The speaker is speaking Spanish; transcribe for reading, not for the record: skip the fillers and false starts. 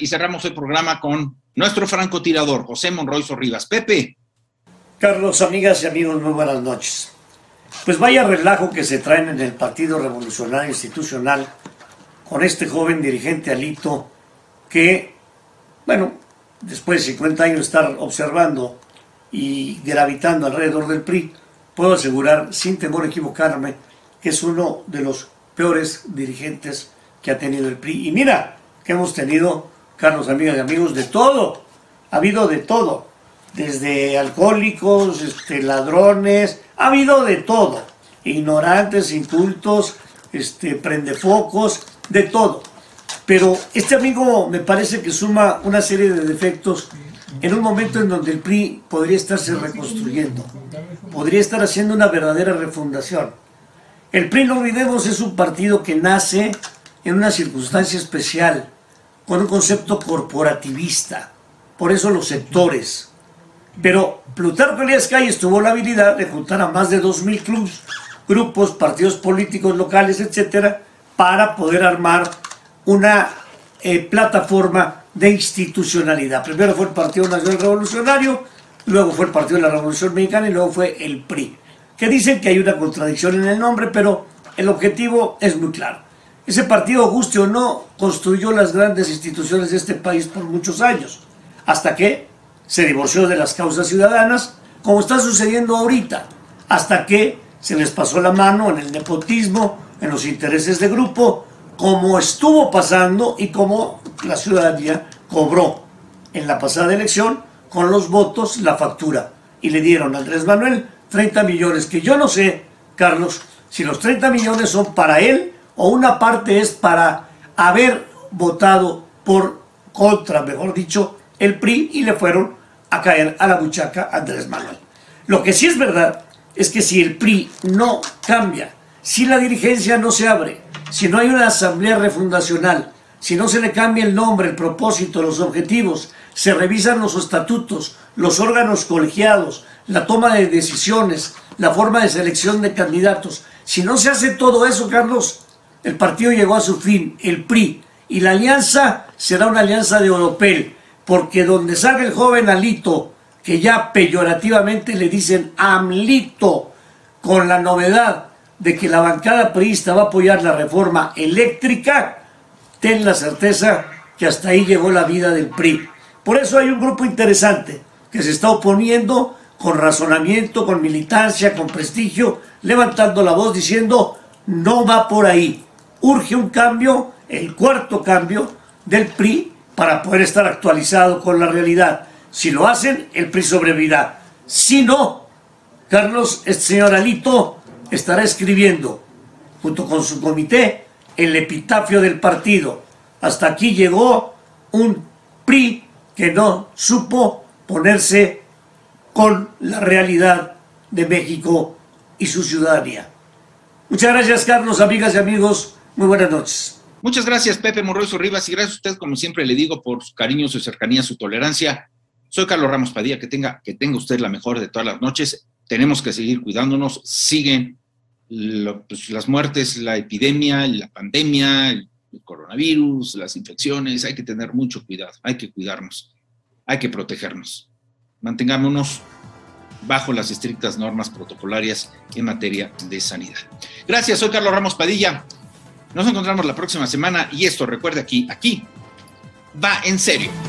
y cerramos el programa con nuestro francotirador, José Monroy Zorrivas. Pepe. Carlos, amigas y amigos, muy buenas noches. Pues vaya relajo que se traen en el Partido Revolucionario Institucional con este joven dirigente Alito que, bueno, después de 50 años de estar observando y gravitando alrededor del PRI, puedo asegurar, sin temor a equivocarme, que es uno de los peores dirigentes que ha tenido el PRI. Y mira que hemos tenido, Carlos, amigas y amigos, de todo. Ha habido de todo, desde alcohólicos, ladrones, ha habido de todo, ignorantes, incultos, prendefocos, de todo. Pero este amigo me parece que suma una serie de defectos en un momento en donde el PRI podría estarse reconstruyendo, podría estar haciendo una verdadera refundación. El PRI, no olvidemos, es un partido que nace en una circunstancia especial, con un concepto corporativista, por eso los sectores. Pero Plutarco Elías Calles tuvo la habilidad de juntar a más de 2000 clubes, grupos, partidos políticos locales, etcétera, para poder armar una plataforma de institucionalidad. Primero fue el Partido Nacional Revolucionario, luego fue el Partido de la Revolución Mexicana y luego fue el PRI, que dicen que hay una contradicción en el nombre, pero el objetivo es muy claro. Ese partido, guste o no, construyó las grandes instituciones de este país por muchos años, hasta que se divorció de las causas ciudadanas, como está sucediendo ahorita, hasta que se les pasó la mano en el nepotismo, en los intereses de grupo, como estuvo pasando y como la ciudadanía cobró en la pasada elección con los votos la factura. Y le dieron a Andrés Manuel 30 millones, que yo no sé, Carlos, si los 30 millones son para él o una parte es para haber votado por contra, mejor dicho, el PRI, y le fueron a caer a la buchaca a Andrés Manuel. Lo que sí es verdad es que si el PRI no cambia, si la dirigencia no se abre, si no hay una asamblea refundacional, si no se le cambia el nombre, el propósito, los objetivos, se revisan los estatutos, los órganos colegiados, la toma de decisiones, la forma de selección de candidatos, si no se hace todo eso, Carlos, el partido llegó a su fin, el PRI, y la alianza será una alianza de oropel, porque donde salga el joven Alito, que ya peyorativamente le dicen Amlito, con la novedad de que la bancada priista va a apoyar la reforma eléctrica, ten la certeza que hasta ahí llegó la vida del PRI. Por eso hay un grupo interesante que se está oponiendo con razonamiento, con militancia, con prestigio, levantando la voz diciendo no va por ahí. Urge un cambio, el cuarto cambio del PRI, para poder estar actualizado con la realidad. Si lo hacen, el PRI sobrevivirá. Si no, Carlos, este señor Alito estará escribiendo, junto con su comité, el epitafio del partido. Hasta aquí llegó un PRI que no supo ponerse con la realidad de México y su ciudadanía. Muchas gracias, Carlos, amigas y amigos. Muy buenas noches. Muchas gracias, Pepe Monroy Zorrivas, y gracias a usted, como siempre le digo, por su cariño, su cercanía, su tolerancia. Soy Carlos Ramos Padilla, que tenga usted la mejor de todas las noches. Tenemos que seguir cuidándonos, siguen las muertes, la epidemia, la pandemia, el coronavirus, las infecciones, hay que tener mucho cuidado, hay que cuidarnos, hay que protegernos. Mantengámonos bajo las estrictas normas protocolarias en materia de sanidad. Gracias, soy Carlos Ramos Padilla. Nos encontramos la próxima semana y esto, recuerde, aquí va en serio.